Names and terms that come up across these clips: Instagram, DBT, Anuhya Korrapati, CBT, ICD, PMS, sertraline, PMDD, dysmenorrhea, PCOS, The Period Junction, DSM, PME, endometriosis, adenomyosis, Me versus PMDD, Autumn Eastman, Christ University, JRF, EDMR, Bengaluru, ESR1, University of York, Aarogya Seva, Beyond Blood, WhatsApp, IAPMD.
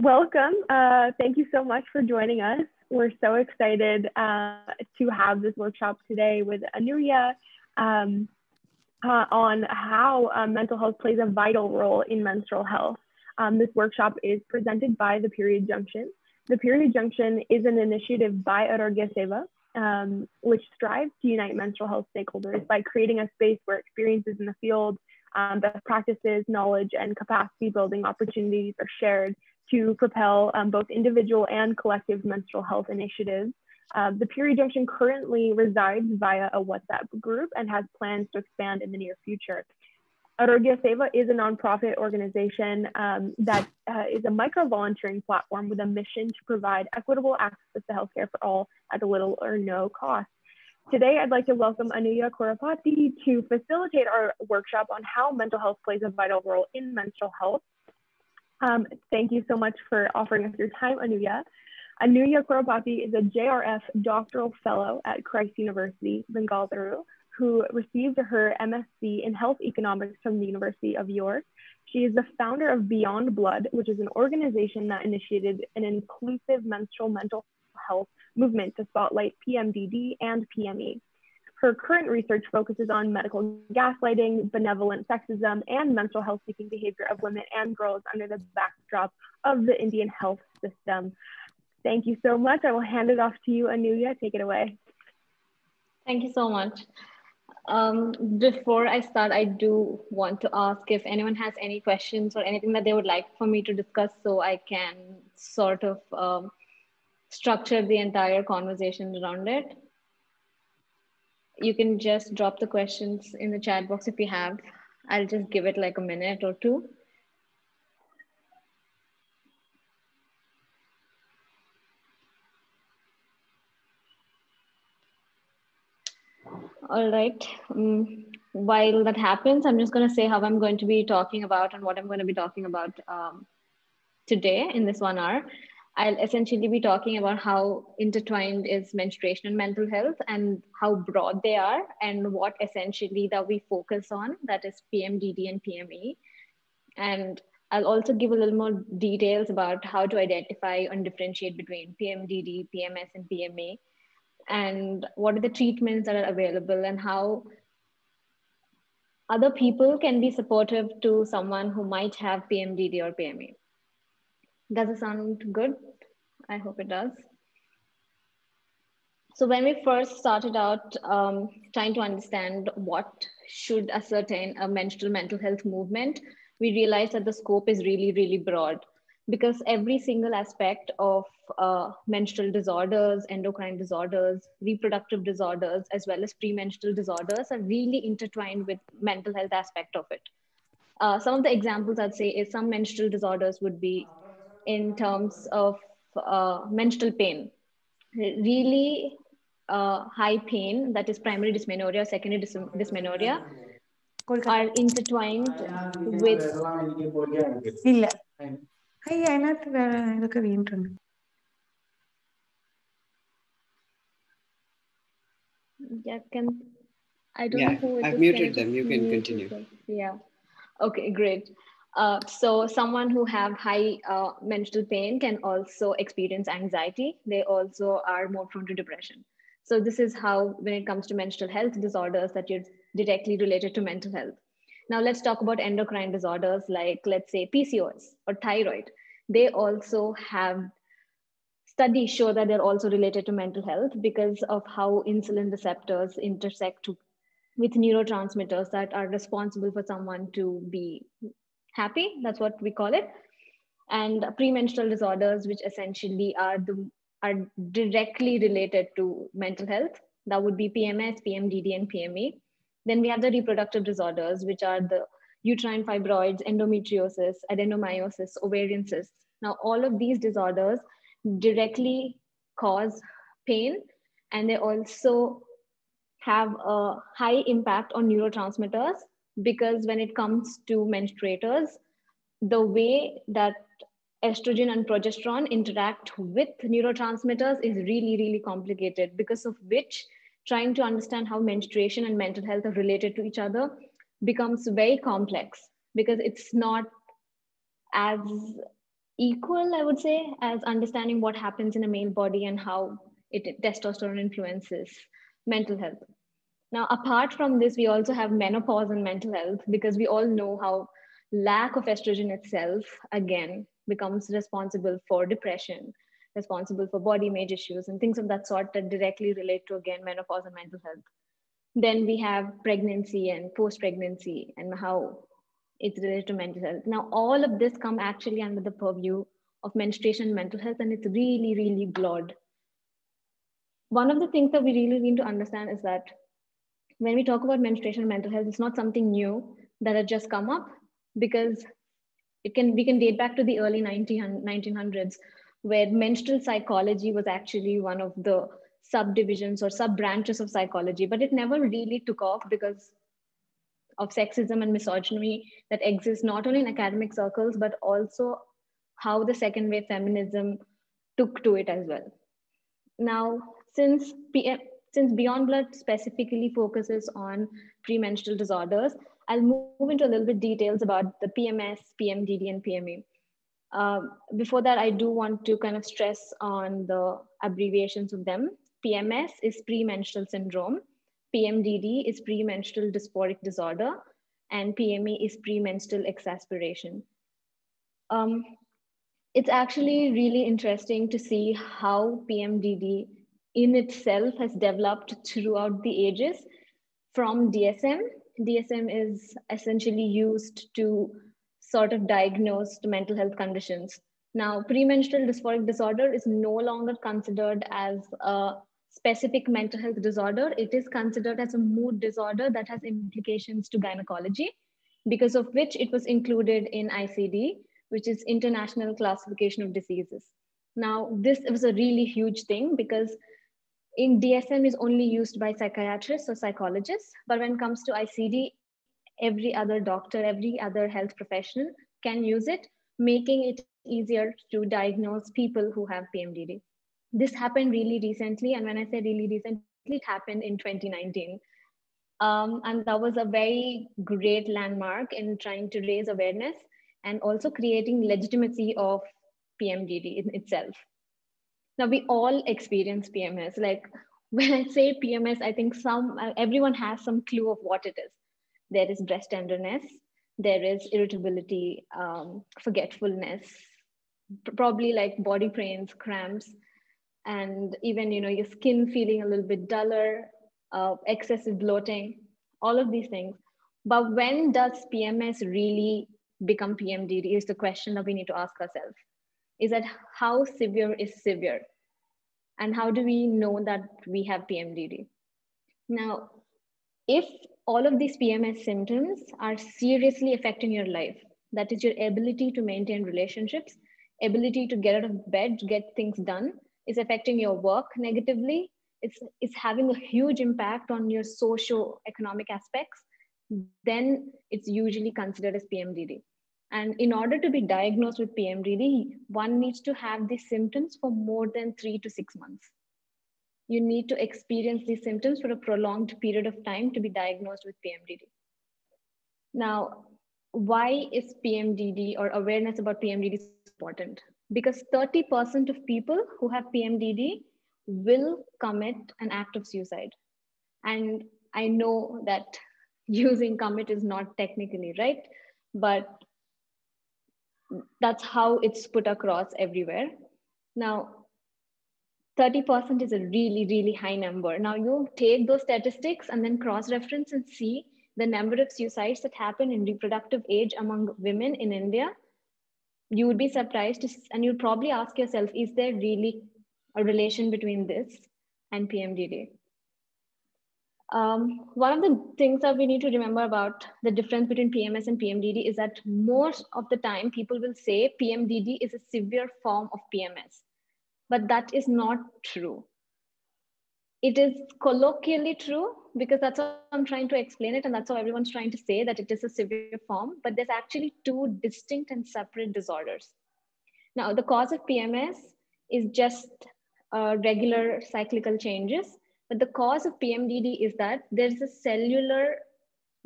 Welcome. Thank you so much for joining us. We're so excited to have this workshop today with Anuhya on how mental health plays a vital role in menstrual health. This workshop is presented by The Period Junction. The Period Junction is an initiative by Aarogya Seva, which strives to unite menstrual health stakeholders by creating a space where experiences in the field, best practices, knowledge, and capacity building opportunities are shared to propel both individual and collective menstrual health initiatives. The Period Junction currently resides via a WhatsApp group and has plans to expand in the near future. Aarogya Seva is a nonprofit organization that is a micro-volunteering platform with a mission to provide equitable access to healthcare for all at a little or no cost. Today, I'd like to welcome Anuhya Korrapati to facilitate our workshop on how mental health plays a vital role in menstrual health. Thank you so much for offering us your time, Anuhya. Anuhya Korrapati is a JRF doctoral fellow at Christ University, Bengaluru, who received her MSc in health economics from the University of York. She is the founder of Beyond Blood, which is an organization that initiated an inclusive menstrual mental health movement to spotlight PMDD and PME. Her current research focuses on medical gaslighting, benevolent sexism, and mental health-seeking behavior of women and girls under the backdrop of the Indian health system. Thank you so much. I will hand it off to you, Anuhya. Take it away. Thank you so much. Before I start, I do want to ask if anyone has any questions or anything that they would like for me to discuss, so I can sort of structure the entire conversation around it. You can just drop the questions in the chat box if you have. I'll just give it like a minute or two. All right, while that happens, I'm just going to say how I'm going to be talking about and what I'm going to be talking about today in this 1 hour. I'll essentially be talking about how intertwined is menstruation and mental health and how broad they are and what essentially that we focus on, that is PMDD and PME. And I'll also give a little more details about how to identify and differentiate between PMDD, PMS, and PME, and what are the treatments that are available and how other people can be supportive to someone who might have PMDD or PME. Does it sound good? I hope it does. So when we first started out trying to understand what should ascertain a menstrual mental health movement, we realized that the scope is really, really broad, because every single aspect of menstrual disorders, endocrine disorders, reproductive disorders, as well as premenstrual disorders are really intertwined with mental health aspect of it. Some of the examples I'd say is some menstrual disorders would be in terms of menstrual pain, really high pain, that is primary dysmenorrhea, secondary dysmenorrhea, are intertwined with... I've muted them. You can continue. Yeah. Okay, great. So someone who have high menstrual pain can also experience anxiety. They also are more prone to depression. So this is how, when it comes to menstrual health disorders, that you're directly related to mental health. Now let's talk about endocrine disorders, like let's say PCOS or thyroid. They also have studies show that they're also related to mental health because of how insulin receptors intersect with neurotransmitters that are responsible for someone to be happy. That's what we call it. And premenstrual disorders, which essentially are directly related to mental health. That would be PMS, PMDD, and PME. Then we have the reproductive disorders, which are the uterine fibroids, endometriosis, adenomyosis, ovarian cysts. Now, all of these disorders directly cause pain, and they also have a high impact on neurotransmitters, because when it comes to menstruators, the way that estrogen and progesterone interact with neurotransmitters is really, really complicated, because of which trying to understand how menstruation and mental health are related to each other becomes very complex, because it's not as equal, I would say, as understanding what happens in a male body and how testosterone influences mental health. Now, apart from this, we also have menopause and mental health, because we all know how lack of estrogen itself, again, becomes responsible for depression, responsible for body image issues and things of that sort that directly relate to, again, menopause and mental health. Then we have pregnancy and post-pregnancy and how it's related to mental health. Now, all of this come actually under the purview of menstruation and mental health, and it's really, really broad. One of the things that we really need to understand is that when we talk about menstruation and mental health, it's not something new that had just come up, because we can date back to the early 1900s, where menstrual psychology was actually one of the subdivisions or sub-branches of psychology, but it never really took off because of sexism and misogyny that exists not only in academic circles, but also how the second wave feminism took to it as well. Now, since Beyond Blood specifically focuses on premenstrual disorders, I'll move into a little bit details about the PMS, PMDD, and PME. Before that, I do want to kind of stress on the abbreviations of them. PMS is premenstrual syndrome, PMDD is premenstrual dysphoric disorder, and PME is premenstrual exasperation. It's actually really interesting to see how PMDD in itself has developed throughout the ages from DSM. DSM is essentially used to sort of diagnosed mental health conditions. Now, premenstrual dysphoric disorder is no longer considered as a specific mental health disorder. It is considered as a mood disorder that has implications to gynecology, because of which it was included in ICD, which is International Classification of Diseases. Now, this was a really huge thing because in DSM is only used by psychiatrists or psychologists, but when it comes to ICD, every other doctor, every other health professional can use it, making it easier to diagnose people who have PMDD. This happened really recently, and when I say really recently, it happened in 2019. And that was a very great landmark in trying to raise awareness and also creating legitimacy of PMDD in itself. Now, we all experience PMS. Like, when I say PMS, I think everyone has some clue of what it is. There is breast tenderness, there is irritability, forgetfulness, probably like body pains, cramps, and even, you know, your skin feeling a little bit duller, excessive bloating, all of these things. But when does PMS really become PMDD is the question that we need to ask ourselves. Is that how severe is severe? And how do we know that we have PMDD? Now, if all of these PMS symptoms are seriously affecting your life, that is your ability to maintain relationships, ability to get out of bed, get things done, is affecting your work negatively, it's having a huge impact on your socio-economic aspects, then it's usually considered as PMDD. And in order to be diagnosed with PMDD, one needs to have these symptoms for more than 3 to 6 months. You need to experience these symptoms for a prolonged period of time to be diagnosed with PMDD. Now, why is PMDD or awareness about PMDD important? Because 30% of people who have PMDD will commit an act of suicide. And I know that using commit is not technically right, but that's how it's put across everywhere. Now, 30% is a really, really high number. Now, you take those statistics and then cross-reference and see the number of suicides that happen in reproductive age among women in India. You would be surprised, and you'd probably ask yourself, is there really a relation between this and PMDD? One of the things that we need to remember about the difference between PMS and PMDD is that most of the time people will say PMDD is a severe form of PMS. But that is not true. It is colloquially true because that's how I'm trying to explain it, and that's how everyone's trying to say that it is a severe form, but there's actually two distinct and separate disorders. Now, the cause of PMS is just regular cyclical changes, but the cause of PMDD is that there's a cellular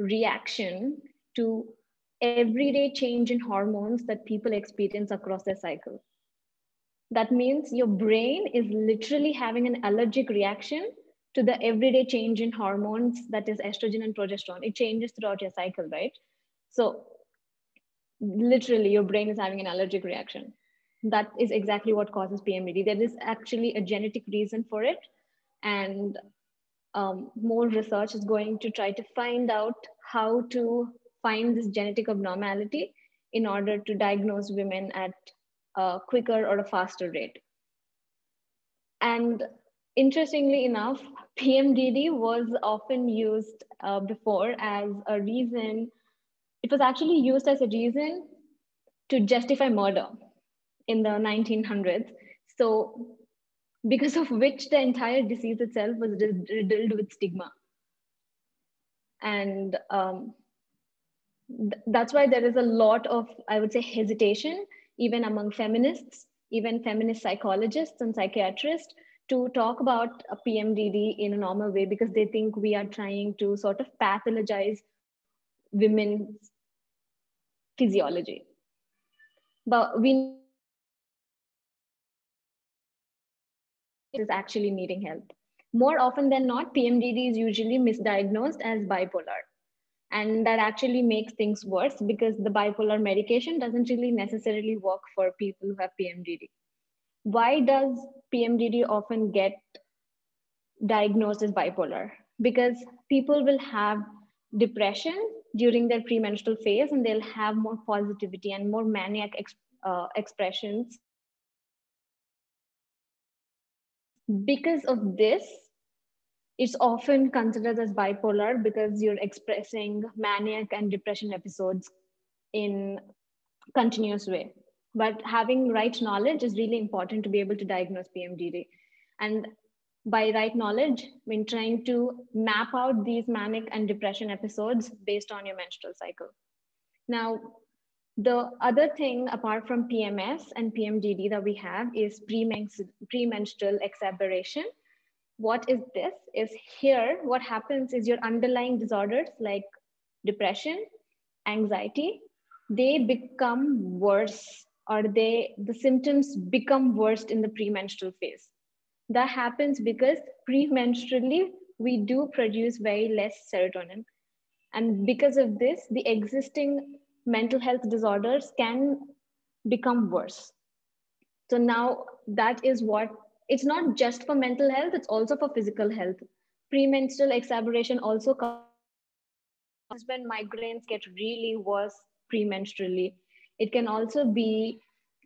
reaction to everyday change in hormones that people experience across their cycle. That means your brain is literally having an allergic reaction to the everyday change in hormones, that is estrogen and progesterone. It changes throughout your cycle, right? So literally your brain is having an allergic reaction. That is exactly what causes PMDD. There is actually a genetic reason for it. And more research is going to try to find out how to find this genetic abnormality in order to diagnose women at a quicker or a faster rate. And interestingly enough, PMDD was often used before as a reason. It was actually used as a reason to justify murder in the 1900s. So because of which the entire disease itself was riddled with stigma. And that's why there is a lot of, I would say, hesitation, even among feminists, even feminist psychologists and psychiatrists, to talk about a PMDD in a normal way, because they think we are trying to sort of pathologize women's physiology. But we is actually needing help. More often than not, PMDD is usually misdiagnosed as bipolar. And that actually makes things worse, because the bipolar medication doesn't really necessarily work for people who have PMDD. Why does PMDD often get diagnosed as bipolar? Because people will have depression during their premenstrual phase, and they'll have more positivity and more maniac expressions. Because of this, it's often considered as bipolar, because you're expressing maniac and depression episodes in continuous way. But having right knowledge is really important to be able to diagnose PMDD. And by right knowledge, I mean trying to map out these manic and depression episodes based on your menstrual cycle. Now, the other thing apart from PMS and PMDD that we have is premenstrual exacerbation. What is this? Is here, what happens is your underlying disorders like depression, anxiety, they become worse, or the symptoms become worse in the premenstrual phase. That happens because premenstrually, we do produce very less serotonin. And because of this, the existing mental health disorders can become worse. So now that is what, it's not just for mental health, it's also for physical health. Premenstrual exacerbation also causes when migraines get really worse premenstrually. It can also be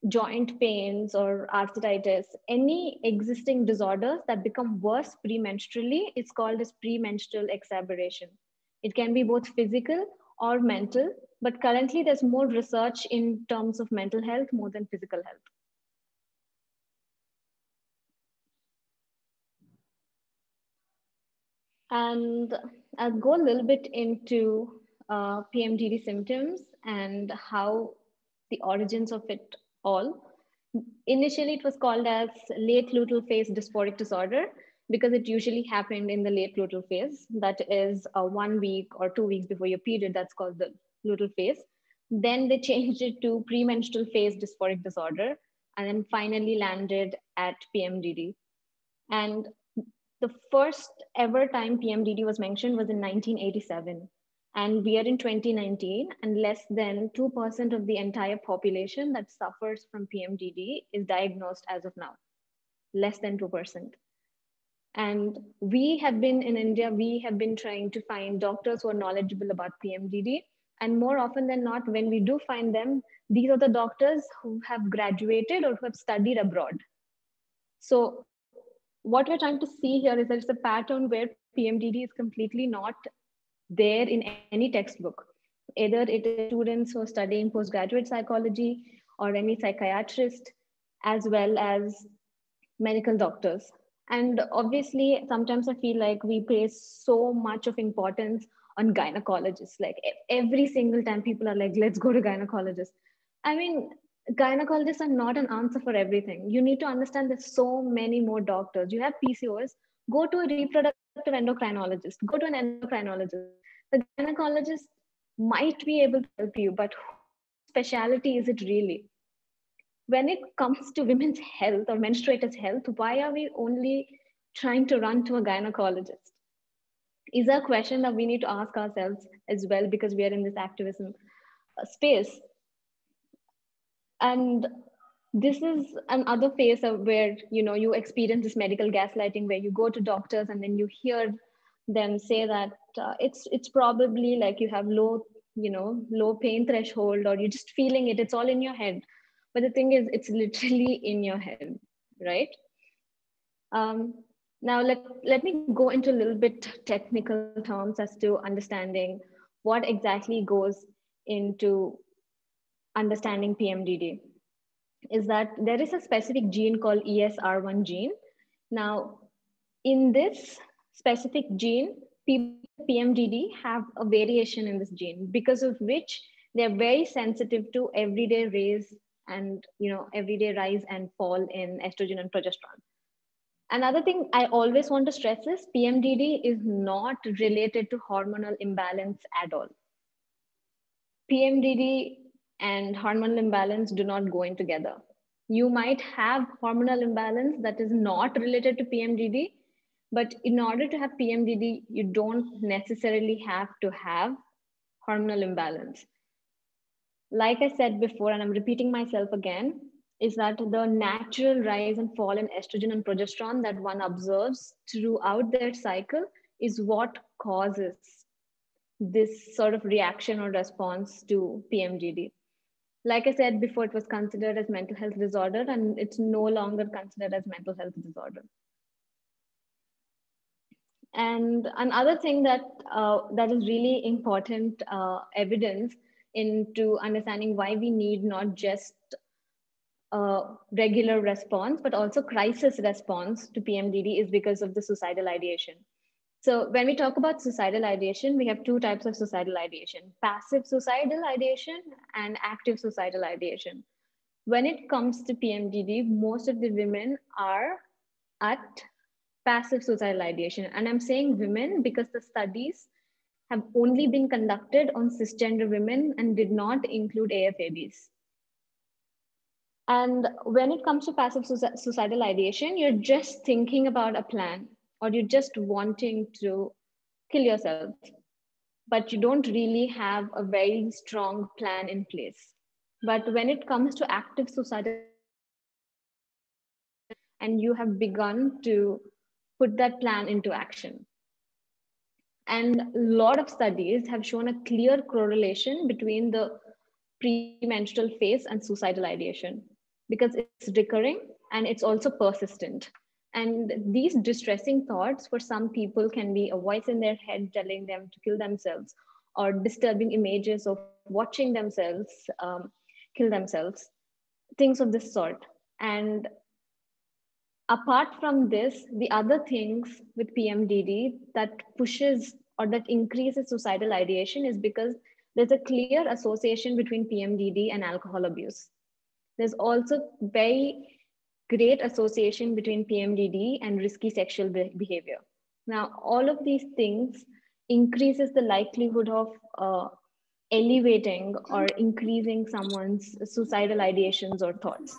joint pains or arthritis. Any existing disorders that become worse premenstrually, it's called as premenstrual exacerbation. It can be both physical or mental, but currently there's more research in terms of mental health more than physical health. And I'll go a little bit into PMDD symptoms and how the origins of it all. Initially, it was called as late luteal phase dysphoric disorder because it usually happened in the late luteal phase. That is 1 week or 2 weeks before your period. That's called the luteal phase. Then they changed it to premenstrual phase dysphoric disorder, and then finally landed at PMDD. And the first ever time PMDD was mentioned was in 1987. And we are in 2019, and less than 2% of the entire population that suffers from PMDD is diagnosed as of now, less than 2%. And we have been in India, we have been trying to find doctors who are knowledgeable about PMDD. And more often than not, when we do find them, these are the doctors who have graduated or who have studied abroad. So what we're trying to see here is that it's a pattern where PMDD is completely not there in any textbook. Either it is students who are studying postgraduate psychology or any psychiatrist, as well as medical doctors. And obviously, sometimes I feel like we place so much of importance on gynecologists. Like every single time people are like, let's go to gynecologists. I mean, gynecologists are not an answer for everything. You need to understand there's so many more doctors. You have PCOS, go to a reproductive endocrinologist, go to an endocrinologist. The gynecologist might be able to help you, but whose specialty is it really? When it comes to women's health or menstruators' health, why are we only trying to run to a gynecologist? Is a question that we need to ask ourselves as well, because we are in this activism space. And this is another phase of where, you know, you experience this medical gaslighting, where you go to doctors and then you hear them say that it's probably like you have low pain threshold, or you're just feeling it. It's all in your head. But the thing is, it's literally in your head, right? Now let me go into a little bit technical terms as to understanding what exactly goes into understanding PMDD. Is that there is a specific gene called ESR1 gene. Now, in this specific gene, PMDD have a variation in this gene, because of which they're very sensitive to everyday raise and, you know, everyday rise and fall in estrogen and progesterone. Another thing I always want to stress is PMDD is not related to hormonal imbalance at all. PMDD and hormonal imbalance do not go in together. You might have hormonal imbalance that is not related to PMDD, but in order to have PMDD, you don't necessarily have to have hormonal imbalance. Like I said before, and I'm repeating myself again, is that the natural rise and fall in estrogen and progesterone that one observes throughout their cycle is what causes this sort of reaction or response to PMDD. Like I said before, it was considered as mental health disorder, and it's no longer considered as mental health disorder. And another thing that that is really important evidence into understanding why we need not just regular response, but also crisis response to PMDD, is because of the suicidal ideation. So when we talk about suicidal ideation, we have two types of suicidal ideation: passive suicidal ideation and active suicidal ideation. When it comes to PMDD, most of the women are at passive suicidal ideation. And I'm saying women because the studies have only been conducted on cisgender women and did not include AFABs. And when it comes to passive suicidal ideation, you're just thinking about a plan, or you're just wanting to kill yourself, but you don't really have a very strong plan in place. But when it comes to active suicidal, and you have begun to put that plan into action. And a lot of studies have shown a clear correlation between the premenstrual phase and suicidal ideation, because it's recurring and it's also persistent. And these distressing thoughts for some people can be a voice in their head telling them to kill themselves, or disturbing images of watching themselves kill themselves, things of this sort. And apart from this, the other things with PMDD that pushes or that increases suicidal ideation is because there's a clear association between PMDD and alcohol abuse. There's also very great association between PMDD and risky sexual behavior. Now, all of these things increases the likelihood of elevating or increasing someone's suicidal ideations or thoughts.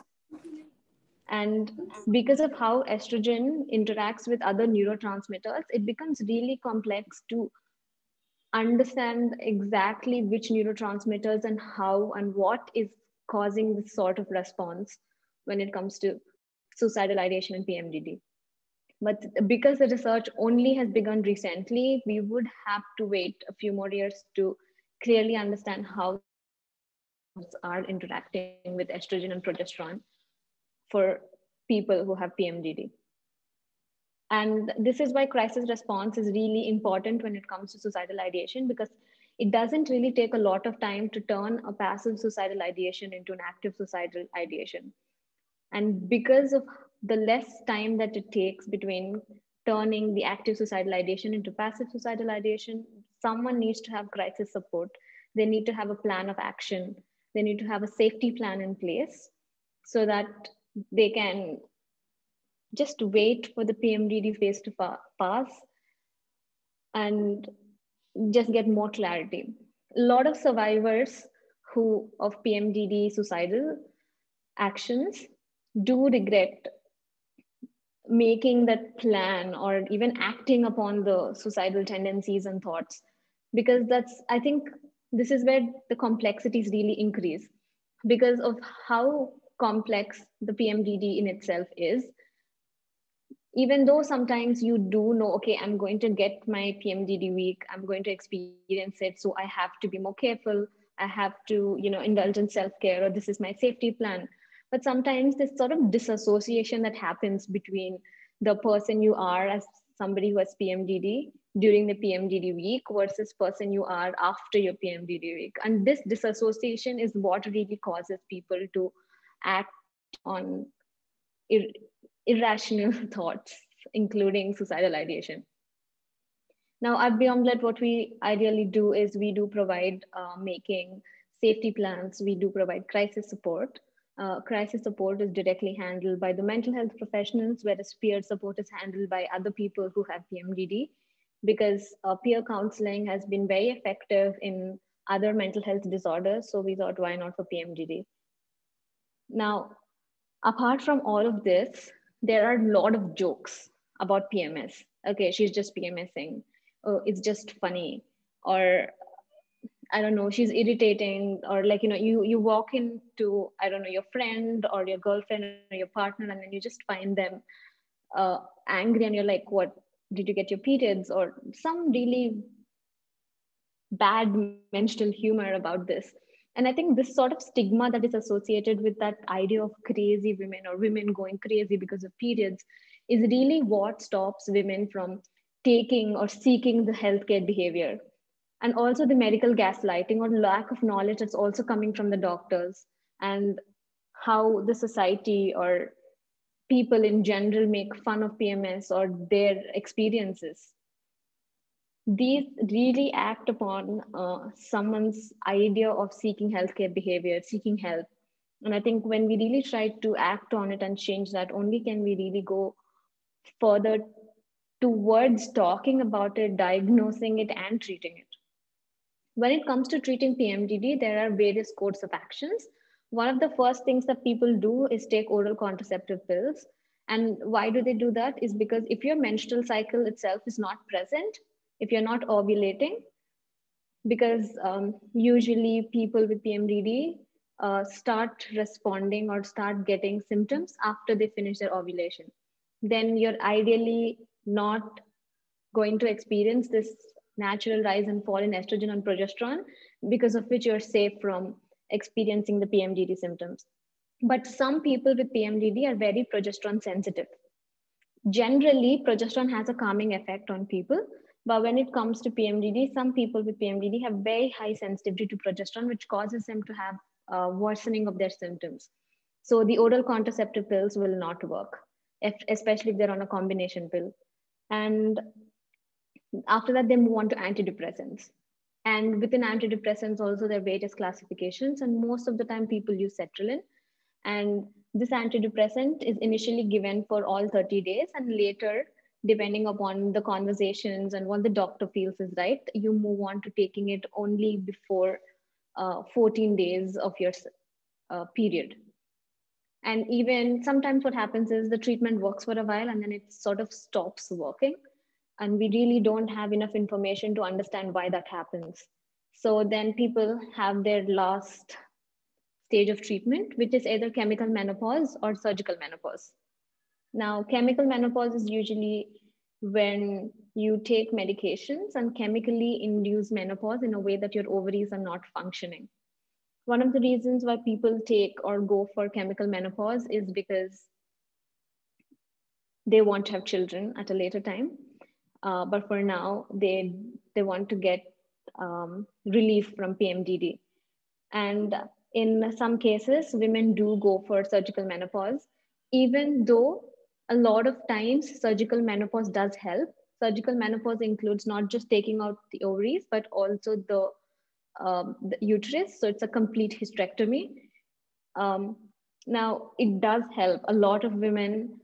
And because of how estrogen interacts with other neurotransmitters, it becomes really complex to understand exactly which neurotransmitters and how and what is causing this sort of response when it comes to suicidal ideation and PMDD. But because the research only has begun recently, we would have to wait a few more years to clearly understand how are interacting with estrogen and progesterone for people who have PMDD. And this is why crisis response is really important when it comes to suicidal ideation, because it doesn't really take a lot of time to turn a passive suicidal ideation into an active suicidal ideation. And because of the less time that it takes between turning the active suicidal ideation into passive suicidal ideation, someone needs to have crisis support. They need to have a plan of action. They need to have a safety plan in place so that they can just wait for the PMDD phase to pass and just get more clarity. a lot of survivors who of PMDD suicidal actions do regret making that plan or even acting upon the suicidal tendencies and thoughts, because that's, I think this is where the complexities really increase because of how complex the PMDD in itself is. Even though sometimes you do know, okay, I'm going to get my PMDD week, I'm going to experience it, so I have to be more careful, I have to, you know, indulge in self-care, or this is my safety plan. But sometimes this sort of disassociation that happens between the person you are as somebody who has PMDD during the PMDD week versus person you are after your PMDD week. And this disassociation is what really causes people to act on irrational thoughts, including suicidal ideation. Now at Beyond Blood, what we ideally do is we do provide making safety plans, we do provide crisis support. Crisis support is directly handled by the mental health professionals, whereas peer support is handled by other people who have PMDD, because peer counseling has been very effective in other mental health disorders. So we thought, why not for PMDD? Now, apart from all of this, there are a lot of jokes about PMS. Okay, she's just PMSing. Oh, it's just funny. Or I don't know, she's irritating, or like, you know, you walk into, I don't know, your friend or your girlfriend or your partner, and then you just find them angry, and you're like, what, did you get your periods? Or some really bad menstrual humor about this. And I think this sort of stigma that is associated with that idea of crazy women or women going crazy because of periods is really what stops women from taking or seeking the healthcare behavior. And also the medical gaslighting or lack of knowledge that's also coming from the doctors, and how the society or people in general make fun of PMS or their experiences. These really act upon someone's idea of seeking healthcare behavior, seeking help. And I think when we really try to act on it and change that, only can we really go further towards talking about it, diagnosing it, and treating it. When it comes to treating PMDD, there are various codes of actions. One of the first things that people do is take oral contraceptive pills. And why do they do that? Is because if your menstrual cycle itself is not present, if you're not ovulating, because usually people with PMDD start responding or start getting symptoms after they finish their ovulation. Then you're ideally not going to experience this natural rise and fall in estrogen and progesterone, because of which you're safe from experiencing the PMDD symptoms. But some people with PMDD are very progesterone sensitive. Generally, progesterone has a calming effect on people, but when it comes to PMDD, some people with PMDD have very high sensitivity to progesterone, which causes them to have worsening of their symptoms. So the oral contraceptive pills will not work, especially if they're on a combination pill. And after that, they move on to antidepressants. And within antidepressants also, there are various classifications, and most of the time people use sertraline. And this antidepressant is initially given for all 30 days, and later, depending upon the conversations and what the doctor feels is right, you move on to taking it only before 14 days of your period. And even sometimes what happens is the treatment works for a while and then it sort of stops working. And we really don't have enough information to understand why that happens. So then people have their last stage of treatment, which is either chemical menopause or surgical menopause. Now, chemical menopause is usually when you take medications and chemically induce menopause in a way that your ovaries are not functioning. One of the reasons why people take or go for chemical menopause is because they want to have children at a later time. But for now, they want to get relief from PMDD. And in some cases, women do go for surgical menopause, even though a lot of times surgical menopause does help. Surgical menopause includes not just taking out the ovaries, but also the uterus. So it's a complete hysterectomy. Now, it does help. A lot of women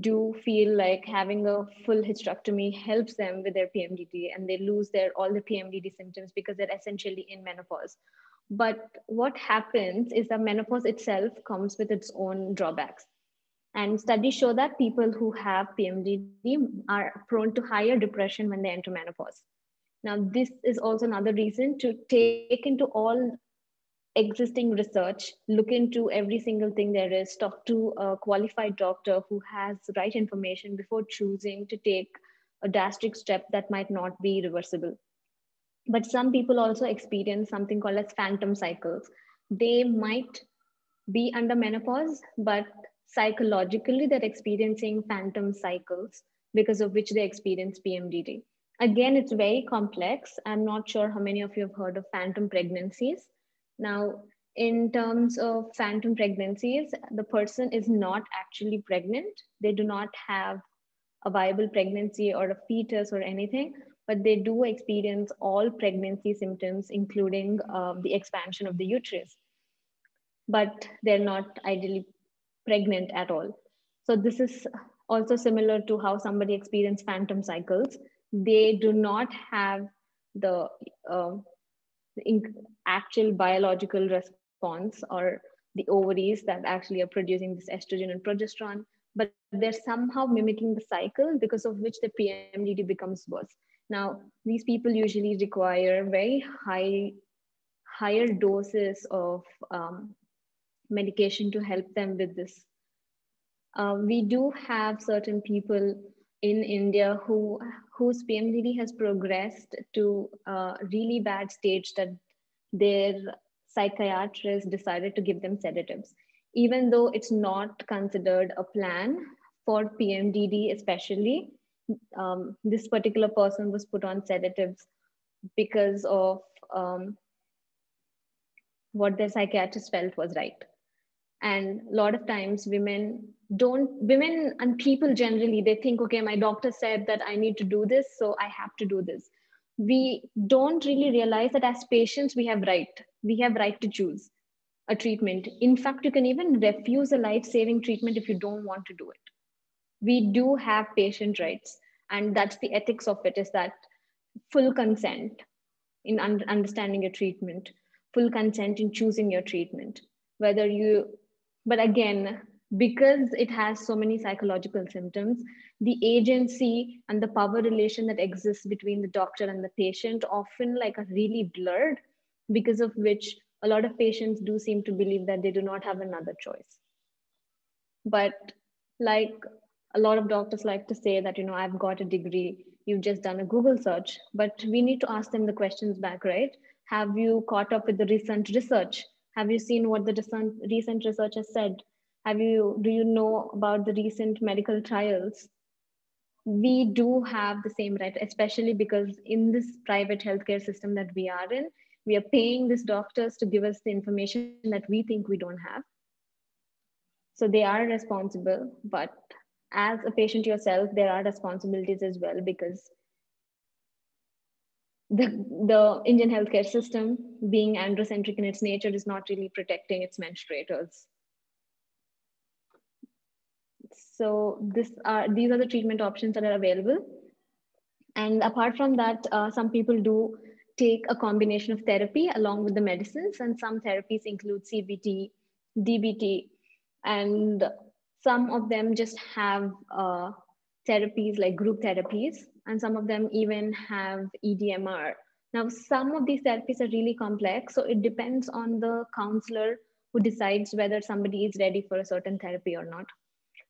do feel like having a full hysterectomy helps them with their PMDD, and they lose all the PMDD symptoms because they're essentially in menopause. But what happens is that menopause itself comes with its own drawbacks. And studies show that people who have PMDD are prone to higher depression when they enter menopause. Now, this is also another reason to take into all existing research, look into every single thing there is, talk to a qualified doctor who has the right information before choosing to take a drastic step that might not be reversible. But some people also experience something called as phantom cycles. They might be under menopause, but psychologically they're experiencing phantom cycles because of which they experience PMDD. Again, it's very complex. I'm not sure how many of you have heard of phantom pregnancies. Now, in terms of phantom pregnancies, the person is not actually pregnant. They do not have a viable pregnancy or a fetus or anything, but they do experience all pregnancy symptoms, including the expansion of the uterus, but they're not ideally pregnant at all. So this is also similar to how somebody experiences phantom cycles. They do not have the actual biological response or the ovaries that actually are producing this estrogen and progesterone, but they're somehow mimicking the cycle, because of which the PMDD becomes worse. Now, these people usually require very higher doses of medication to help them with this. We do have certain people in India whose PMDD has progressed to a really bad stage that their psychiatrist decided to give them sedatives, even though it's not considered a plan for PMDD especially. This particular person was put on sedatives because of what their psychiatrist felt was right. And a lot of times women and people generally, they think, okay, my doctor said that I need to do this, so I have to do this. We don't really realize that as patients, we have right to choose a treatment. In fact, you can even refuse a life-saving treatment if you don't want to do it. We do have patient rights, and that's the ethics of it, is that full consent in understanding your treatment, full consent in choosing your treatment, but again, because it has so many psychological symptoms, the agency and the power relation that exists between the doctor and the patient often are really blurred, because of which a lot of patients do seem to believe that they do not have another choice. But like a lot of doctors like to say that, I've got a degree, you've just done a Google search, but we need to ask them the questions back, right? Have you caught up with the recent research? Have you seen what the recent research has said? Do you know about the recent medical trials? We do have the same right, especially because in this private healthcare system that we are in, we are paying these doctors to give us the information that we think we don't have. So they are responsible, but as a patient yourself, there are responsibilities as well, because the Indian healthcare system, being androcentric in its nature, is not really protecting its menstruators. So these are the treatment options that are available. And apart from that, some people do take a combination of therapy along with the medicines, and some therapies include CBT, DBT, and some of them just have therapies like group therapies, and some of them even have EDMR. Now, some of these therapies are really complex, so it depends on the counselor who decides whether somebody is ready for a certain therapy or not.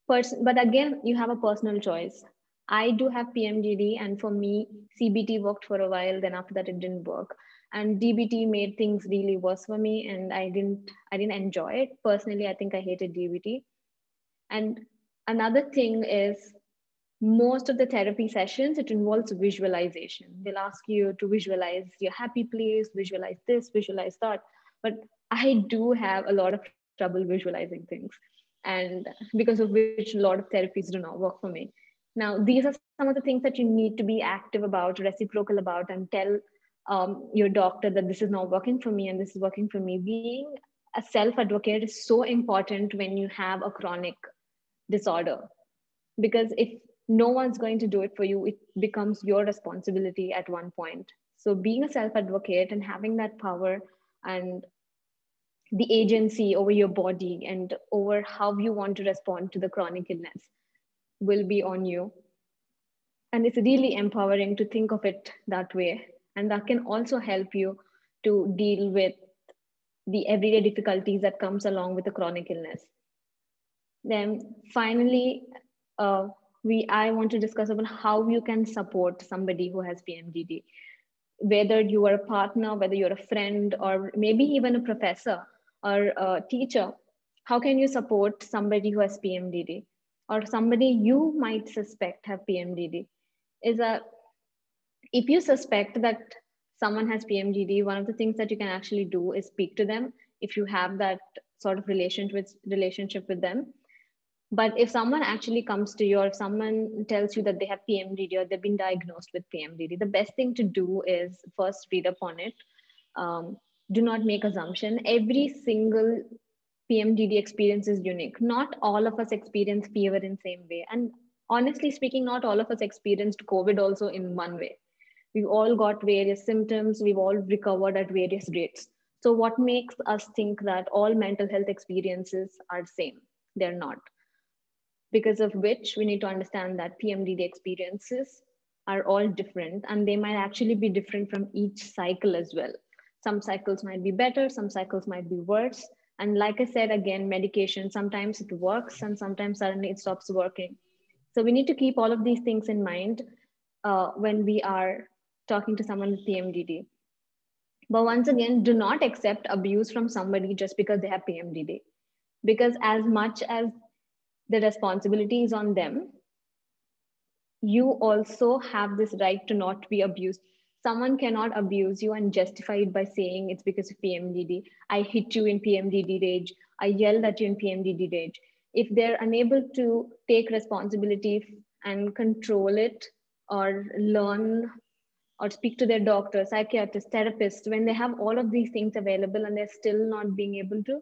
But again, you have a personal choice. I do have PMDD, and for me, CBT worked for a while, then after that it didn't work. And DBT made things really worse for me, and I didn't enjoy it. Personally, I think I hated DBT. And another thing is, most of the therapy sessions, it involves visualization. They'll ask you to visualize your happy place, visualize this, visualize that. But I do have a lot of trouble visualizing things, and because of which a lot of therapies do not work for me. Now, these are some of the things that you need to be active about, reciprocal about, and tell your doctor that this is not working for me and this is working for me. Being a self-advocate is so important when you have a chronic disorder. because if no one's going to do it for you, it becomes your responsibility at one point. So being a self-advocate and having that power and the agency over your body and over how you want to respond to the chronic illness will be on you. And it's really empowering to think of it that way. And that can also help you to deal with the everyday difficulties that comes along with the chronic illness. Then finally, I want to discuss about how you can support somebody who has PMDD, whether you are a partner, whether you're a friend, or maybe even a professor or a teacher. How can you support somebody who has PMDD or somebody you might suspect have PMDD? If you suspect that someone has PMDD, one of the things that you can actually do is speak to them if you have that sort of relationship with them. But if someone actually comes to you, or if someone tells you that they have PMDD or they've been diagnosed with PMDD, the best thing to do is first read up on it. Do not make assumption. Every single PMDD experience is unique. Not all of us experience fever in the same way. And honestly speaking, not all of us experienced COVID also in one way. We've all got various symptoms. We've all recovered at various rates. So what makes us think that all mental health experiences are the same? They're not. Because of which we need to understand that PMDD experiences are all different, and they might actually be different from each cycle as well. Some cycles might be better, some cycles might be worse. And like I said, again, medication, sometimes it works and sometimes suddenly it stops working. So we need to keep all of these things in mind when we are talking to someone with PMDD. But once again, do not accept abuse from somebody just because they have PMDD. Because as much as the responsibility is on them, you also have this right to not be abused. Someone cannot abuse you and justify it by saying it's because of PMDD. I hit you in PMDD rage. I yelled at you in PMDD rage. If they're unable to take responsibility and control it, or learn or speak to their doctor, psychiatrist, therapist, when they have all of these things available and they're still not being able to,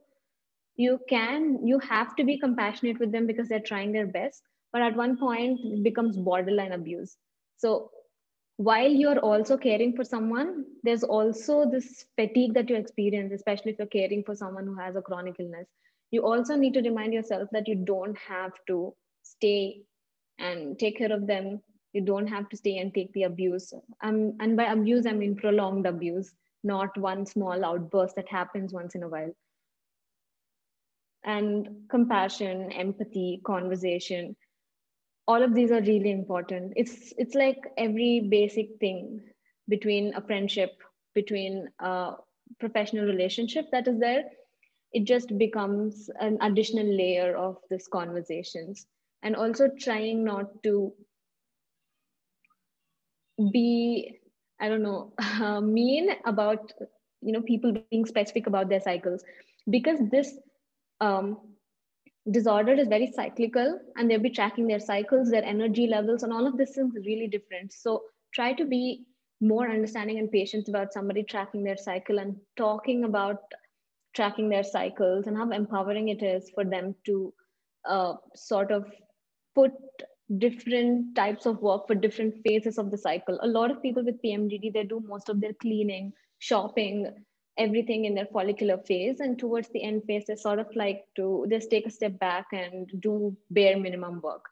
you have to be compassionate with them because they're trying their best, but at one point it becomes borderline abuse. So while you're also caring for someone, there's also this fatigue that you experience, especially if you're caring for someone who has a chronic illness. You also need to remind yourself that you don't have to stay and take care of them. You don't have to stay and take the abuse. And by abuse, I mean prolonged abuse, not one small outburst that happens once in a while. And compassion, empathy, conversation, all of these are really important. It's like every basic thing between a friendship, between a professional relationship that is there. It just becomes an additional layer of these conversations. And also trying not to be, mean about, people being specific about their cycles, because this disorder is very cyclical, and they'll be tracking their cycles, their energy levels, and all of this is really different. So try to be more understanding and patient about somebody tracking their cycle and talking about tracking their cycles and how empowering it is for them to sort of put different types of work for different phases of the cycle. A lot of people with PMDD, they do most of their cleaning, shopping, everything in their follicular phase. And towards the end phase, they sort of like to just take a step back and do bare minimum work.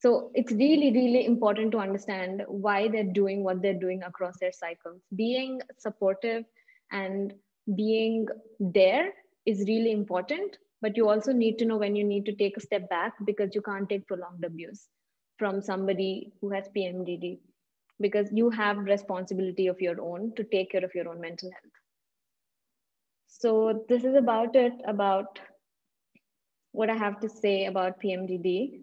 So it's really, really important to understand why they're doing what they're doing across their cycles. Being supportive and being there is really important. But you also need to know when you need to take a step back, because you can't take prolonged abuse from somebody who has PMDD, because you have responsibility of your own to take care of your own mental health. So this is about what I have to say about PMDD.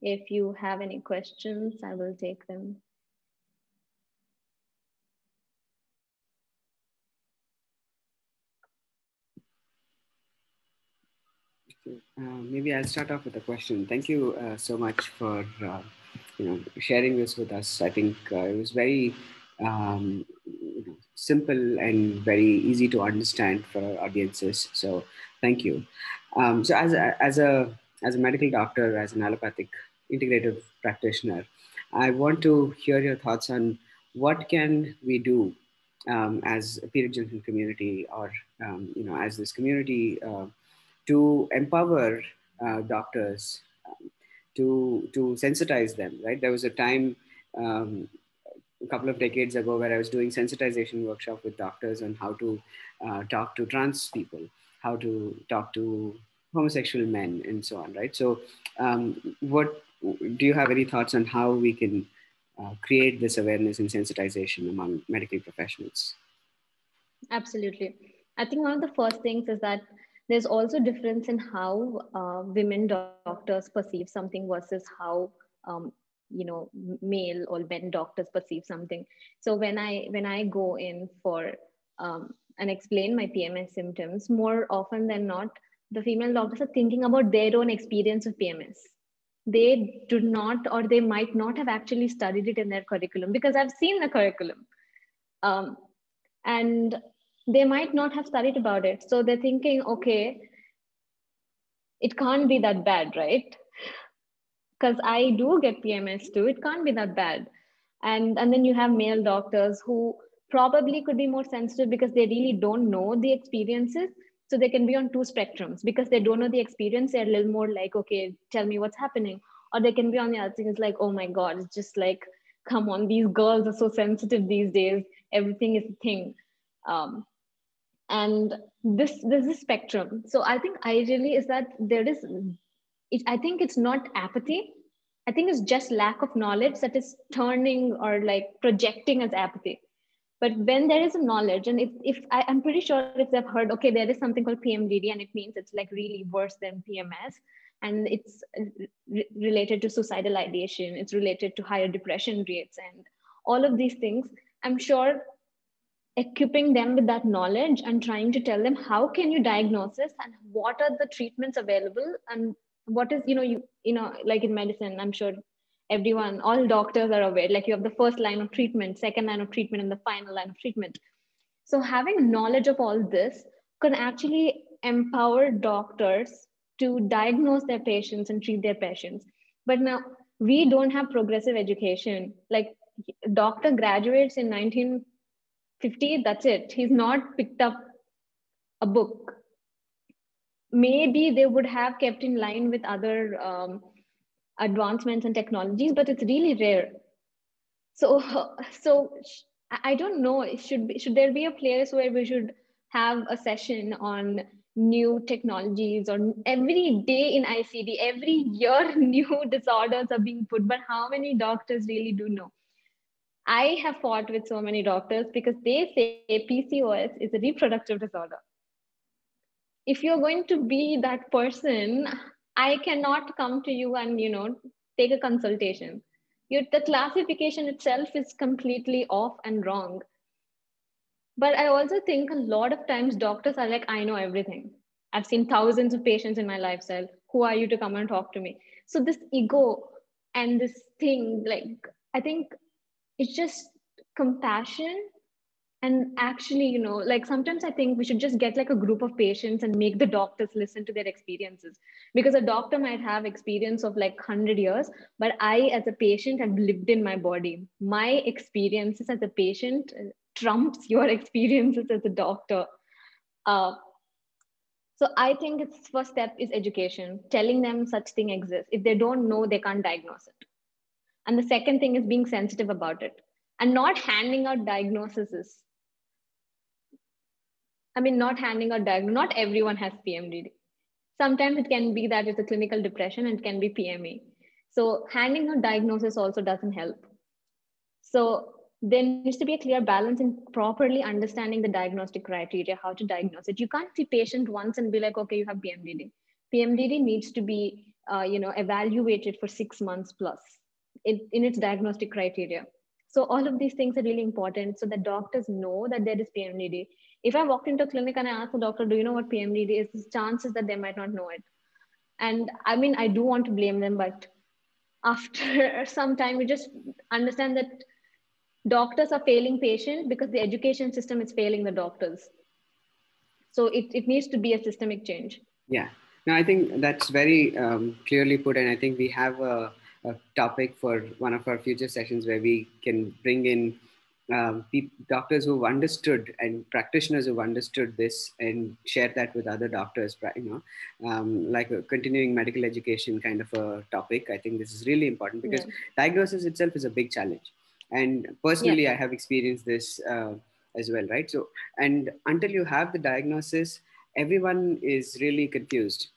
If you have any questions, I will take them. Maybe I'll start off with a question. Thank you so much for sharing this with us. I think it was very simple and very easy to understand for our audiences. So thank you. So as a medical doctor, as an allopathic integrative practitioner. I want to hear your thoughts on what can we do as a period junction community, or you know, as this community, to empower doctors, to sensitize them, right? There was a time a couple of decades ago where I was doing sensitization workshop with doctors on how to talk to trans people, how to talk to homosexual men, and so on, right? So what do you have any thoughts on how we can create this awareness and sensitization among medical professionals? Absolutely. I think one of the first things is that there's also difference in how women doctors perceive something versus how you know, male or men doctors perceive something. So when I go in for and explain my PMS symptoms, more often than not, the female doctors are thinking about their own experience of PMS. They do not, or they might not have actually studied it in their curriculum, because I've seen the curriculum. And they might not have studied about it. So they're thinking, okay, it can't be that bad, right? Because I do get PMS too, it can't be that bad. And then you have male doctors who probably could be more sensitive because they really don't know the experiences. So they can be on two spectrums, because they don't know the experience. They're a little more like, okay, tell me what's happening. Or they can be on the other thing. It's like, oh my God, it's just like, come on, these girls are so sensitive these days. Everything is a thing. And this is spectrum. So I think ideally is that there is, I think it's not apathy. I think it's just lack of knowledge that is turning or like projecting as apathy. But when there is a knowledge, and I'm pretty sure if they've heard, okay, there is something called PMDD, and it means it's like really worse than PMS, and it's related to suicidal ideation, it's related to higher depression rates, and all of these things, I'm sure equipping them with that knowledge and trying to tell them, how can you diagnose this, and what are the treatments available, and what is, you know, like in medicine, I'm sure everyone, all doctors are aware, like you have the first line of treatment, second line of treatment, and the final line of treatment. So having knowledge of all this can actually empower doctors to diagnose their patients and treat their patients. But now we don't have progressive education. Like doctor graduates in 1950, that's it. He's not picked up a book. Maybe they would have kept in line with other advancements and technologies, but it's really rare. So I don't know, should there be a place where we should have a session on new technologies, or every day in ICD, every year new disorders are being put, but how many doctors really do know? I have fought with so many doctors because they say PCOS is a reproductive disorder. If you're going to be that person, I cannot come to you and, you know, take a consultation. The classification itself is completely off and wrong. But I also think a lot of times doctors are like, I know everything. I've seen thousands of patients in my lifestyle. Who are you to come and talk to me? So this ego and this thing, like, I think it's just compassion. And actually, you know, like sometimes I think we should just get like a group of patients and make the doctors listen to their experiences, because a doctor might have experience of like 100 years, but I as a patient have lived in my body. My experiences as a patient trumps your experiences as a doctor. So I think its first step is education, telling them such thing exists. If they don't know, they can't diagnose it. And the second thing is being sensitive about it and not handing out diagnoses. I mean, not handing out diagnosis. Not everyone has PMDD. Sometimes it can be that it's a clinical depression and it can be PME. So handing out diagnosis also doesn't help. So there needs to be a clear balance in properly understanding the diagnostic criteria, how to diagnose it. You can't see patient once and be like, okay, you have PMDD. PMDD needs to be, you know, evaluated for 6 months plus in its diagnostic criteria. So all of these things are really important so that doctors know that there is PMDD. If I walked into a clinic and I asked the doctor, do you know what PMDD is? The chances that they might not know it. And I mean, I do want to blame them, but after some time, we just understand that doctors are failing patients because the education system is failing the doctors. So it needs to be a systemic change. Yeah, no, I think that's very clearly put. And I think we have a topic for one of our future sessions where we can bring in doctors who've understood and practitioners who've understood this and share that with other doctors, you know, like a continuing medical education kind of a topic. I think this is really important because diagnosis itself is a big challenge. And personally, I have experienced this as well, right? So, and until you have the diagnosis, everyone is really confused.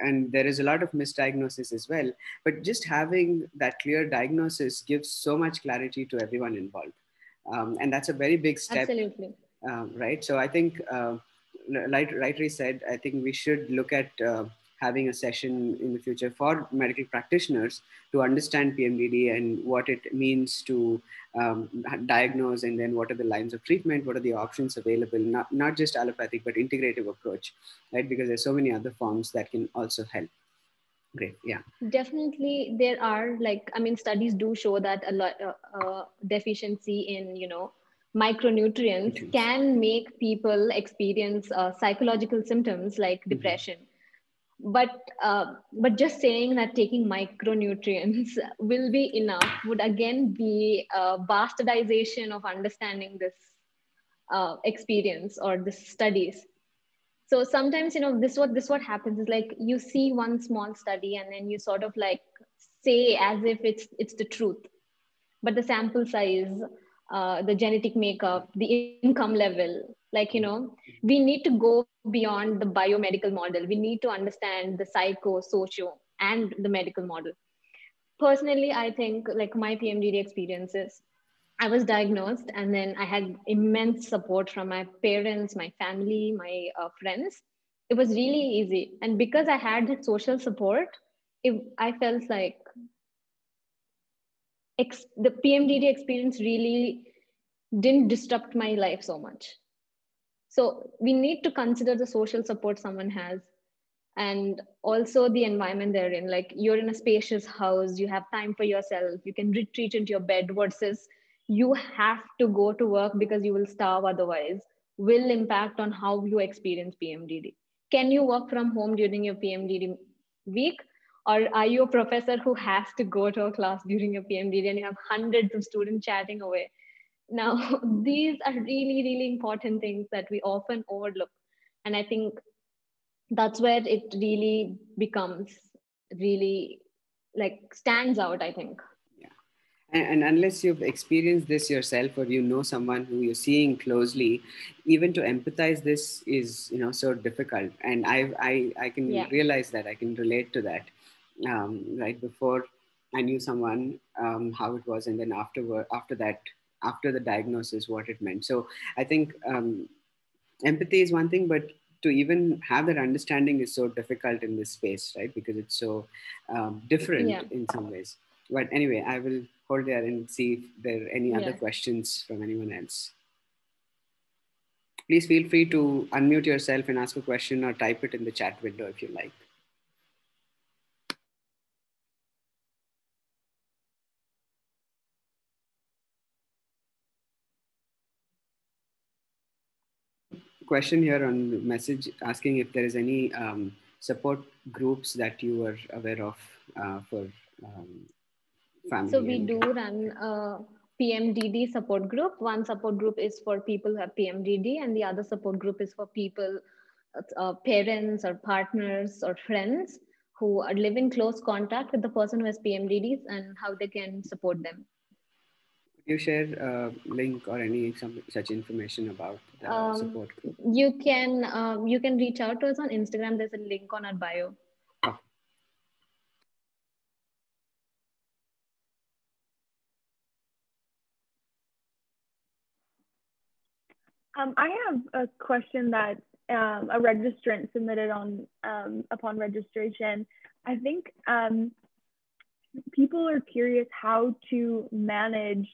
And there is a lot of misdiagnosis as well, but just having that clear diagnosis gives so much clarity to everyone involved. And that's a very big step. Absolutely. Right. So I think, like rightly said, I think we should look at having a session in the future for medical practitioners to understand PMDD and what it means to diagnose, and then what are the lines of treatment, what are the options available, not just allopathic, but integrative approach, right? Because there's so many other forms that can also help. Great, yeah. Definitely, there are like, I mean, studies do show that a lot deficiency in, you know, micronutrients can make people experience psychological symptoms like depression. But just saying that taking micronutrients will be enough would again be a bastardization of understanding this experience or the studies. So sometimes, you know, this what happens is like you see one small study and then you sort of like say as if it's the truth, but the sample size, the genetic makeup, the income level, like, you know, we need to go beyond the biomedical model. We need to understand the psycho, socio, and the medical model. Personally, I think like my PMDD experiences, I was diagnosed and then I had immense support from my parents, my family, my friends. It was really easy. And because I had that social support, I felt like the PMDD experience really didn't disrupt my life so much. So we need to consider the social support someone has and also the environment they're in. Like you're in a spacious house, you have time for yourself, you can retreat into your bed versus you have to go to work because you will starve otherwise, will impact on how you experience PMDD. Can you work from home during your PMDD week? Or are you a professor who has to go to a class during your PMDD and you have hundreds of students chatting away? Now, these are really, really important things that we often overlook. And I think that's where it really becomes really like stands out, I think. Yeah. And unless you've experienced this yourself or you know someone who you're seeing closely, even to empathize this is, you know, so difficult. And I can realize that, I can relate to that. Right before I knew someone, how it was, and then after the diagnosis, what it meant. So I think empathy is one thing, but to even have that understanding is so difficult in this space, right? Because it's so different in some ways. But anyway, I will hold there and see if there are any other questions from anyone else. Please feel free to unmute yourself and ask a question or type it in the chat window if you like. Question here on the message asking if there is any support groups that you are aware of for family. So we do run a PMDD support group. One support group is for people who have PMDD and the other support group is for people, parents or partners or friends who live in close contact with the person who has PMDDs and how they can support them. You share a link or any such information about the support group? You can reach out to us on Instagram. There's a link on our bio. Oh. I have a question that a registrant submitted on upon registration. I think people are curious how to manage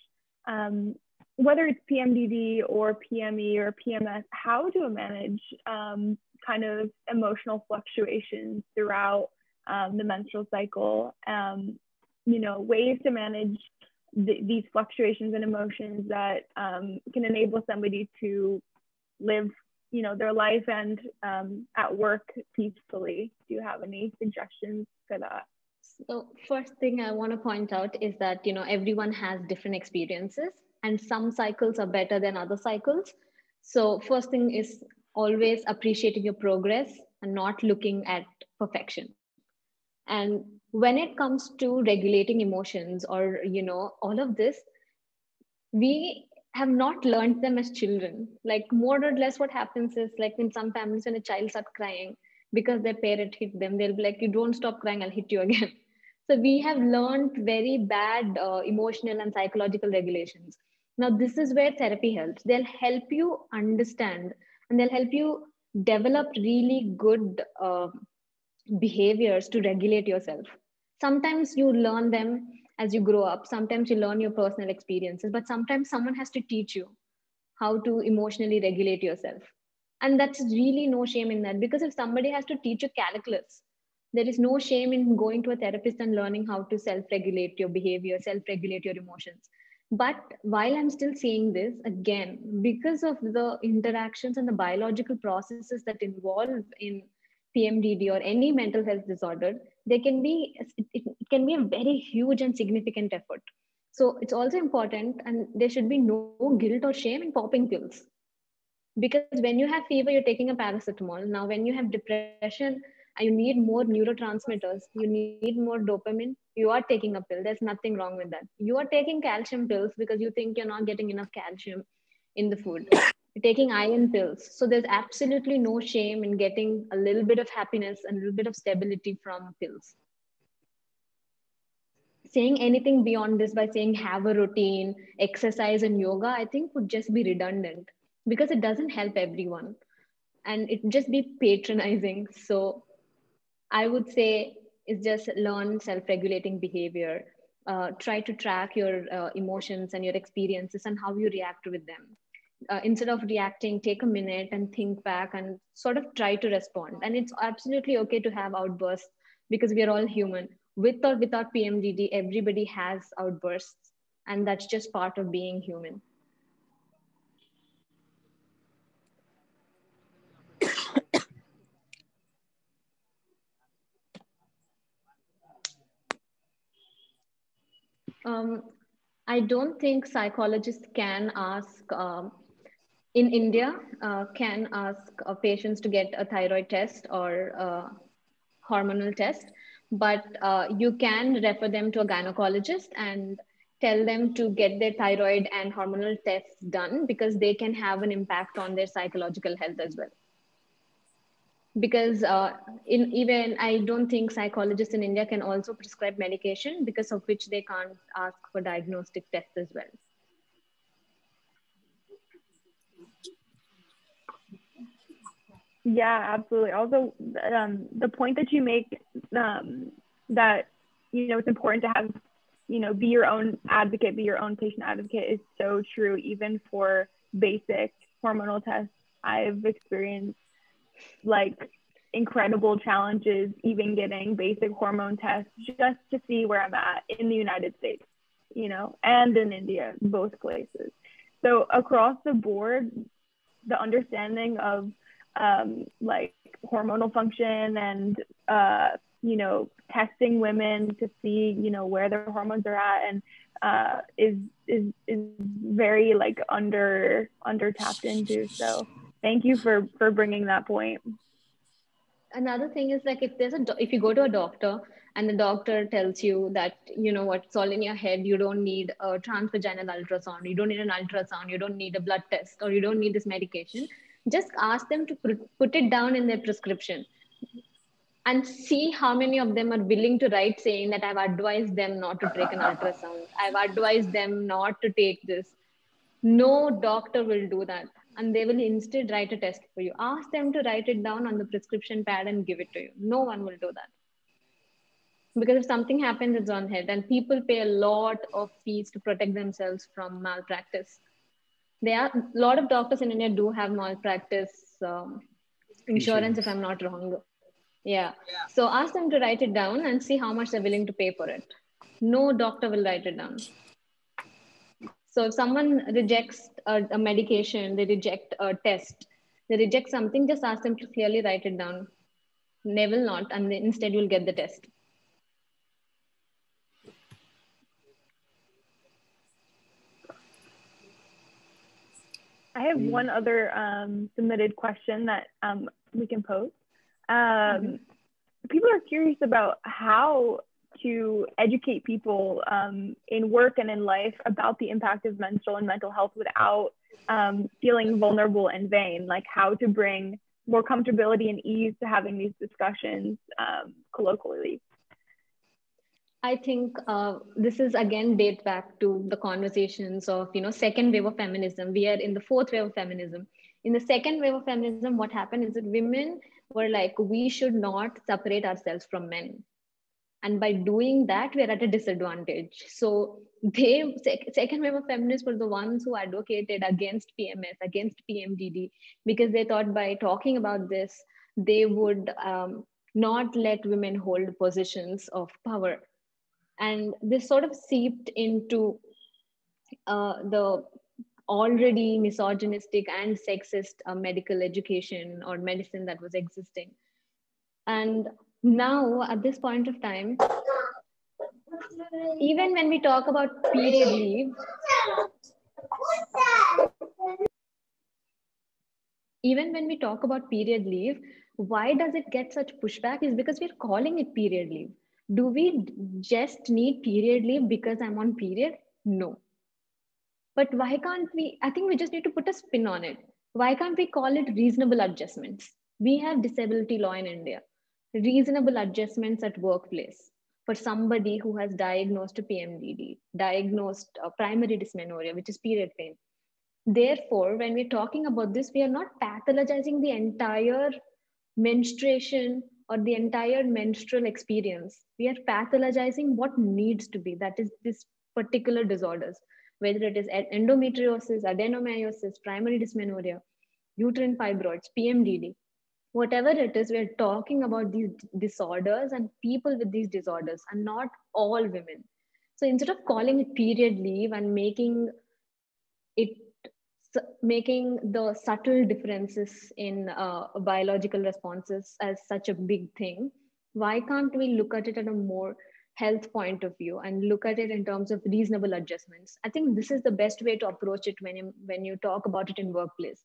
whether it's PMDD or PME or PMS, how to manage kind of emotional fluctuations throughout the menstrual cycle, you know, ways to manage these fluctuations in emotions that can enable somebody to live, you know, their life and at work peacefully. Do you have any suggestions for that? So first thing I want to point out is that, everyone has different experiences and some cycles are better than other cycles. So first thing is always appreciating your progress and not looking at perfection. And when it comes to regulating emotions or, all of this, we have not learned them as children. Like more or less what happens is like in some families when a child starts crying because their parent hit them, they'll be like, you don't stop crying, I'll hit you again. So we have learned very bad emotional and psychological regulations. Now, this is where therapy helps. They'll help you understand and they'll help you develop really good behaviors to regulate yourself. Sometimes you learn them as you grow up. Sometimes you learn your personal experiences, but sometimes someone has to teach you how to emotionally regulate yourself. And that's really no shame in that, because if somebody has to teach you calculus, there is no shame in going to a therapist and learning how to self-regulate your behavior, self-regulate your emotions. But while I'm still saying this, again, because of the interactions and the biological processes that involve in PMDD or any mental health disorder, it can be a very huge and significant effort. So it's also important, and there should be no guilt or shame in popping pills. Because when you have fever, you're taking a paracetamol. Now, when you have depression, you need more neurotransmitters, you need more dopamine, you are taking a pill. There's nothing wrong with that. You are taking calcium pills because you think you're not getting enough calcium in the food. You're taking iron pills. So there's absolutely no shame in getting a little bit of happiness and a little bit of stability from pills. Saying anything beyond this by saying have a routine, exercise and yoga, I think would just be redundant because it doesn't help everyone and it just be patronizing. So I would say is just learn self-regulating behavior. Try to track your emotions and your experiences and how you react with them. Instead of reacting, take a minute and think back and sort of try to respond. And it's absolutely okay to have outbursts because we are all human. With or without PMDD, everybody has outbursts. And that's just part of being human. I don't think psychologists can ask, in India, can ask patients to get a thyroid test or a hormonal test, but you can refer them to a gynecologist and tell them to get their thyroid and hormonal tests done because they can have an impact on their psychological health as well. Because even I don't think psychologists in India can also prescribe medication because of which they can't ask for diagnostic tests as well. Yeah, absolutely. Also, the point that you make that, it's important to have, be your own advocate, be your own patient advocate is so true, even for basic hormonal tests. I've experienced like incredible challenges, even getting basic hormone tests just to see where I'm at in the United States, and in India, both places. So across the board, the understanding of like hormonal function and, testing women to see, where their hormones are at and is very like under tapped into. So thank you for bringing that point. Another thing is like if you go to a doctor and the doctor tells you that, what's all in your head, you don't need a transvaginal ultrasound, you don't need an ultrasound, you don't need a blood test, or you don't need this medication, just ask them to put it down in their prescription and see how many of them are willing to write saying that I've advised them not to take an ultrasound, I've advised them not to take this. No doctor will do that. And they will instead write a test for you. Ask them to write it down on the prescription pad and give it to you. No one will do that. Because if something happens, it's on head. And people pay a lot of fees to protect themselves from malpractice. A lot of doctors in India do have malpractice insurance, if I'm not wrong. Yeah. So ask them to write it down and see how much they're willing to pay for it. No doctor will write it down. So if someone rejects a medication, they reject a test, they reject something, just ask them to clearly write it down. They will not, and instead you'll get the test. I have one other submitted question that we can pose. People are curious about how to educate people in work and in life about the impact of menstrual and mental health without feeling vulnerable and vain, like how to bring more comfortability and ease to having these discussions colloquially. I think this is again date back to the conversations of, you know, second wave of feminism. We are in the fourth wave of feminism. In the second wave of feminism, what happened is that women were like, we should not separate ourselves from men. And by doing that, we're at a disadvantage. So they, second wave of feminists were the ones who advocated against PMS, against PMDD, because they thought by talking about this, they would not let women hold positions of power. And this sort of seeped into the already misogynistic and sexist medical education or medicine that was existing. And now at this point of time, even when we talk about period leave, why does it get such pushback is because we're calling it period leave. Do we just need period leave because I'm on period? No. But why can't we, I think we just need to put a spin on it. Why can't we call it reasonable adjustments? We have disability law in India. Reasonable adjustments at workplace for somebody who has diagnosed a PMDD, diagnosed a primary dysmenorrhea, which is period pain. Therefore, when we're talking about this, we are not pathologizing the entire menstruation or the entire menstrual experience. We are pathologizing what needs to be, that is this particular disorders, whether it is endometriosis, adenomyosis, primary dysmenorrhea, uterine fibroids, PMDD, whatever it is, we're talking about these disorders and people with these disorders and not all women. So instead of calling it period leave and making the subtle differences in biological responses as such a big thing, why can't we look at it at a more health point of view and look at it in terms of reasonable adjustments? I think this is the best way to approach it when you talk about it in workplace.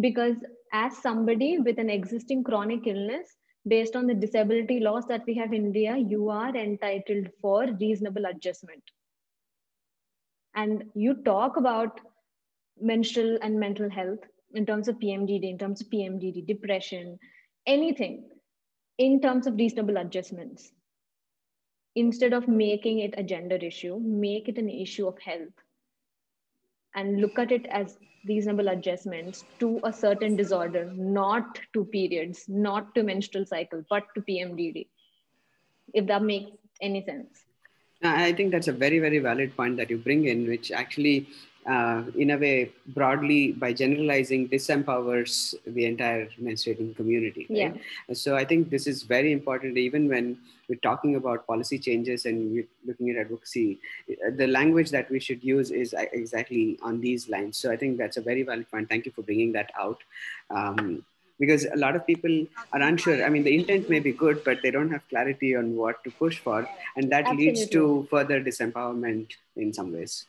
Because as somebody with an existing chronic illness, based on the disability laws that we have in India, you are entitled for reasonable adjustment. And you talk about menstrual and mental health in terms of PMDD, depression, anything in terms of reasonable adjustments. Instead of making it a gender issue, make it an issue of health and look at it as reasonable adjustments to a certain disorder, not to periods, not to menstrual cycle, but to PMDD, if that makes any sense. I think that's a very, very valid point that you bring in, which actually in a way, broadly, by generalizing, disempowers the entire menstruating community. Right? Yeah. So I think this is very important, even when we're talking about policy changes and we're looking at advocacy, the language that we should use is exactly on these lines. So I think that's a very valid point. Thank you for bringing that out. Because a lot of people are unsure. I mean, the intent may be good, but they don't have clarity on what to push for. And that leads to further disempowerment in some ways.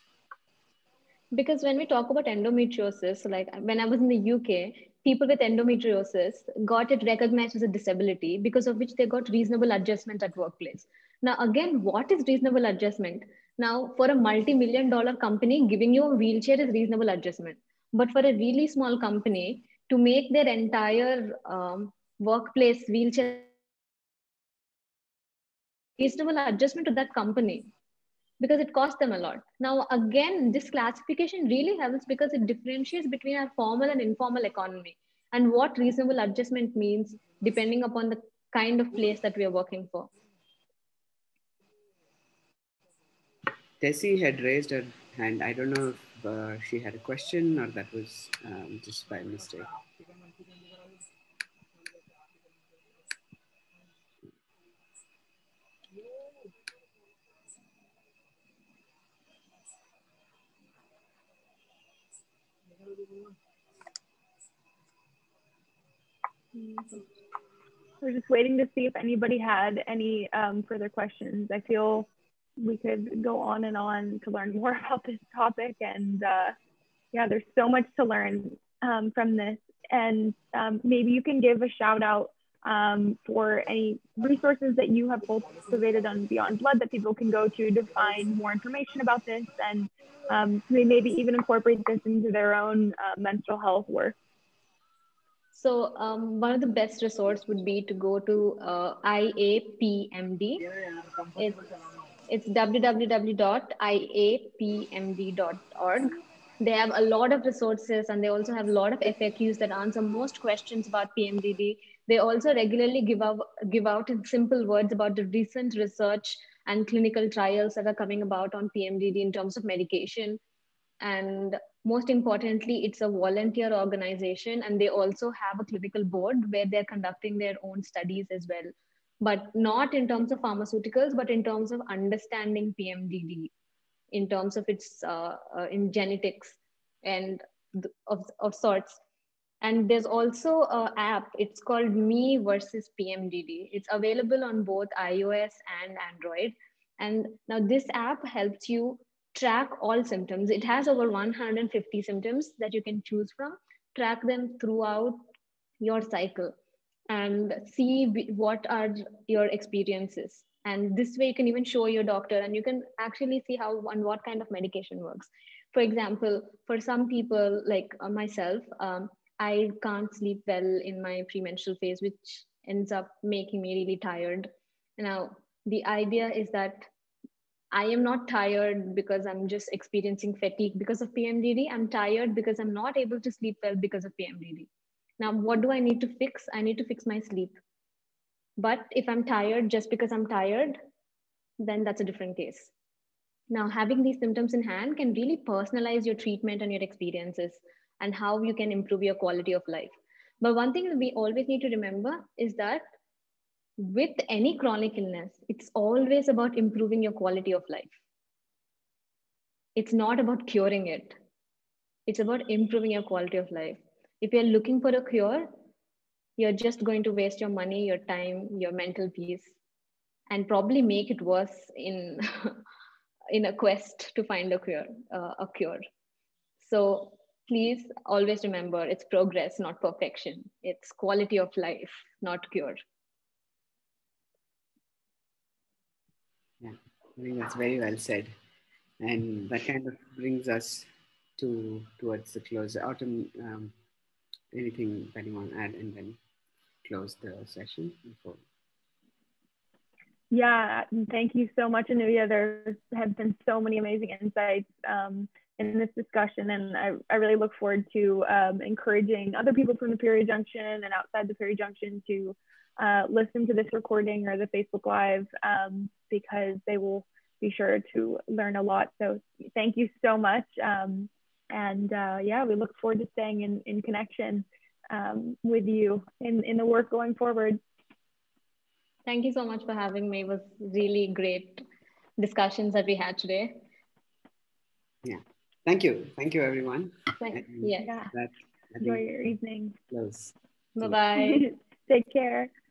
Because when we talk about endometriosis, like when I was in the UK, people with endometriosis got it recognized as a disability, because of which they got reasonable adjustment at workplace. Now, again, what is reasonable adjustment? Now, for a multi-million-dollar company, giving you a wheelchair is reasonable adjustment. But for a really small company to make their entire workplace wheelchair, reasonable adjustment to that company, because it costs them a lot. Now, again, this classification really helps because it differentiates between our formal and informal economy and what reasonable adjustment means depending upon the kind of place that we are working for. Tessie had raised her hand. I don't know if she had a question or that was just by mistake. We're just waiting to see if anybody had any further questions. I feel we could go on and on to learn more about this topic, and yeah, there's so much to learn from this, and maybe you can give a shout out for any resources that you have cultivated on Beyond Blood that people can go to find more information about this, and maybe even incorporate this into their own menstrual health work. So one of the best resource would be to go to IAPMD. It's www.iapmd.org. They have a lot of resources, and they also have a lot of FAQs that answer most questions about PMDD. They also regularly give out in simple words about the recent research and clinical trials that are coming about on PMDD in terms of medication. And most importantly, it's a volunteer organization, and they also have a clinical board where they're conducting their own studies as well, but not in terms of pharmaceuticals, but in terms of understanding PMDD, in terms of its in genetics and of sorts. And there's also an app, it's called Me versus PMDD. It's available on both iOS and Android. And now this app helps you track all symptoms. It has over 150 symptoms that you can choose from, track them throughout your cycle and see what are your experiences. And this way you can even show your doctor, and you can actually see how and what kind of medication works. For example, for some people like myself, I can't sleep well in my premenstrual phase, which ends up making me really tired. Now, the idea is that I am not tired because I'm just experiencing fatigue because of PMDD. I'm tired because I'm not able to sleep well because of PMDD. Now, what do I need to fix? I need to fix my sleep. But if I'm tired just because I'm tired, then that's a different case. Now, having these symptoms in hand can really personalize your treatment and your experiences and how you can improve your quality of life. But one thing that we always need to remember is that with any chronic illness, it's always about improving your quality of life. It's not about curing it. It's about improving your quality of life. If you're looking for a cure, you're just going to waste your money, your time, your mental peace, and probably make it worse in, in a quest to find a cure. So please always remember, it's progress, not perfection. It's quality of life, not cure. Yeah, I think that's very well said. And that kind of brings us towards the close. Autumn, anything that you want to add and then close the session before? Yeah, thank you so much, Anuhya. There have been so many amazing insights in this discussion, and I really look forward to encouraging other people from the Period Junction and outside the Period Junction to listen to this recording or the Facebook Live, because they will be sure to learn a lot. So thank you so much. Yeah, we look forward to staying in connection with you in the work going forward. Thank you so much for having me. It was really great discussions that we had today. Yeah, thank you. Thank you, everyone. Enjoy your evening. Bye-bye. Take care.